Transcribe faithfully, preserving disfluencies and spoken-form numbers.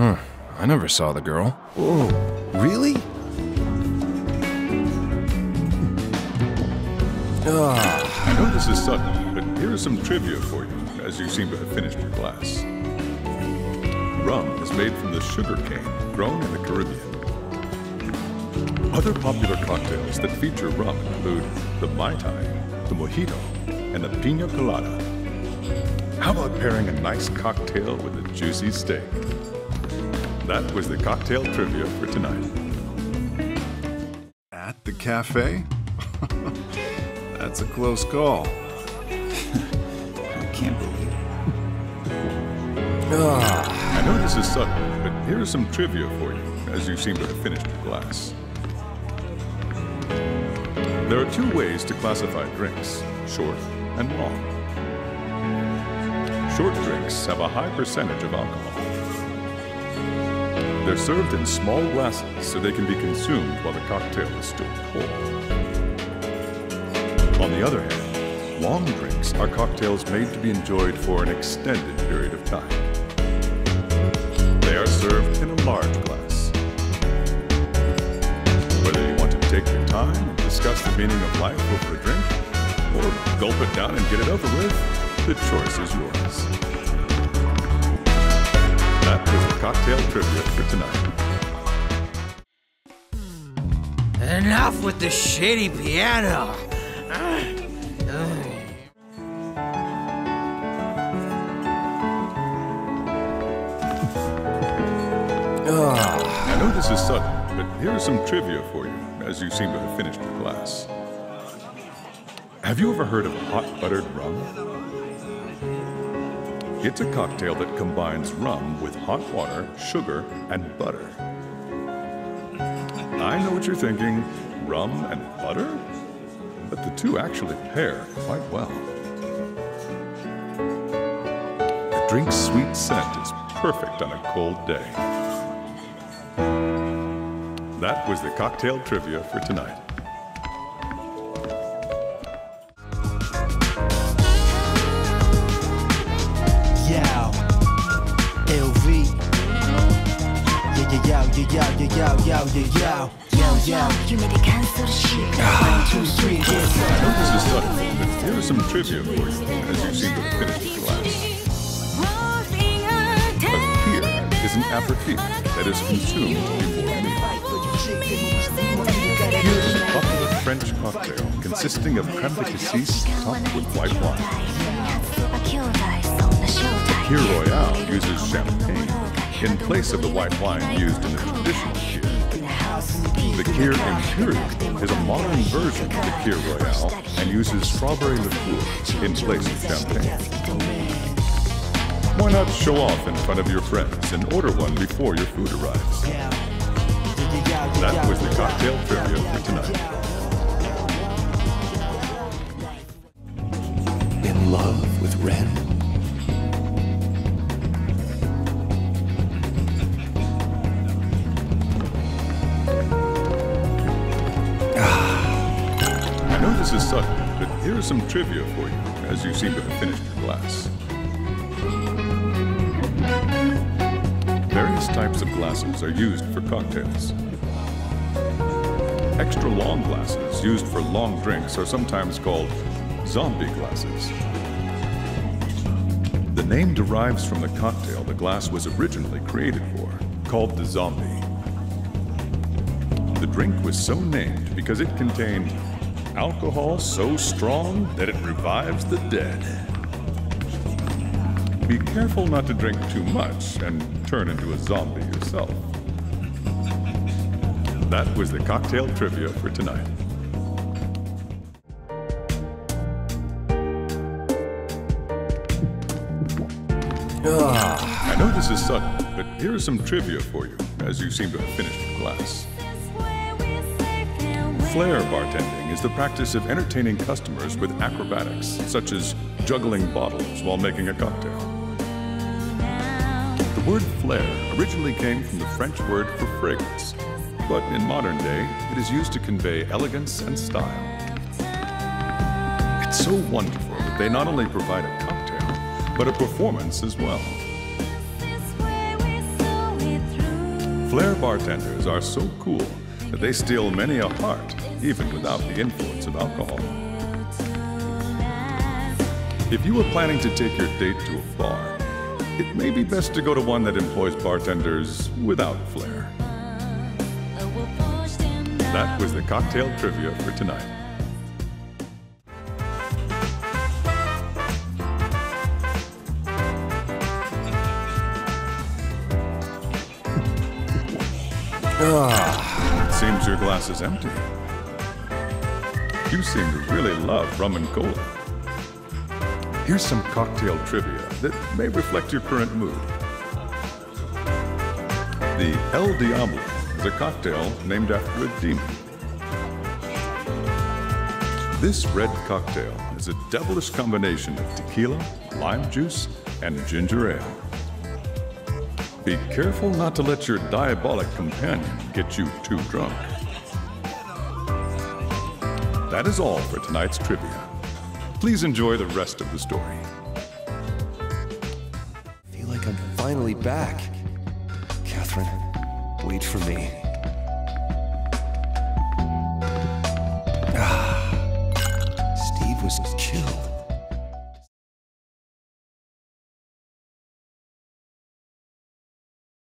Huh, I never saw the girl. Whoa, really? Ah. I know this is sudden, but here is some trivia for you, as you seem to have finished your glass. Rum is made from the sugar cane grown in the Caribbean. Other popular cocktails that feature rum include the Mai Tai, the Mojito, and the Pina Colada. How about pairing a nice cocktail with a juicy steak? That was the cocktail trivia for tonight. At the cafe? That's a close call. I can't believe it. I know this is sudden, but here is some trivia for you, as you seem to have finished your glass. There are two ways to classify drinks, short and long. Short drinks have a high percentage of alcohol. They're served in small glasses so they can be consumed while the cocktail is still cold. On the other hand, long drinks are cocktails made to be enjoyed for an extended period of time. They are served in a large glass. Whether you want to take your time and discuss the meaning of life over a drink, or gulp it down and get it over with, the choice is yours. That was the cocktail trivia for tonight. Enough with the shitty piano! I know this is sudden, but here is some trivia for you, as you seem to have finished your glass. Have you ever heard of hot buttered rum? It's a cocktail that combines rum with hot water, sugar, and butter. I know what you're thinking, rum and butter? But the two actually pair quite well. The drink's sweet scent is perfect on a cold day. That was the cocktail trivia for tonight. Yo, yo, yo, yo, yo, yo, yo, yo, you made a cancer shit. One, two, three, yes. I know this is sudden, but here is some trivia for you, as you seem to have finished the glass. A beer is an aperitif that is consumed before a meal. Here is a popular French cocktail consisting of crème de cassis topped with white wine. Here Royale uses champagne in place of the white wine used in the traditional kheer. The Kheer Imperial is a modern version of the Kheer Royale and uses strawberry liqueur in place of champagne. Why not show off in front of your friends and order one before your food arrives? That was the cocktail trivia for tonight. In love with red. This is sudden, but here is some trivia for you, as you seem to have finished your glass. Various types of glasses are used for cocktails. Extra long glasses used for long drinks are sometimes called zombie glasses. The name derives from the cocktail the glass was originally created for, called the zombie. The drink was so named because it contained alcohol so strong that it revives the dead. Be careful not to drink too much and turn into a zombie yourself. That was the cocktail trivia for tonight. I know this is sudden, but here is some trivia for you, as you seem to have finished your glass. Flair bartending is the practice of entertaining customers with acrobatics, such as juggling bottles while making a cocktail. The word flair originally came from the French word for fragrance, but in modern day, it is used to convey elegance and style. It's so wonderful that they not only provide a cocktail, but a performance as well. Flair bartenders are so cool that they steal many a heart, even without the influence of alcohol. If you are planning to take your date to a bar, it may be best to go to one that employs bartenders without flair. That was the cocktail trivia for tonight. Ah, it seems your glass is empty. You seem to really love rum and cola. Here's some cocktail trivia that may reflect your current mood. The El Diablo is a cocktail named after a demon. This red cocktail is a devilish combination of tequila, lime juice, and ginger ale. Be careful not to let your diabolic companion get you too drunk. That is all for tonight's trivia. Please enjoy the rest of the story. I feel like I'm finally back. Catherine, wait for me. Ah, Steve was killed.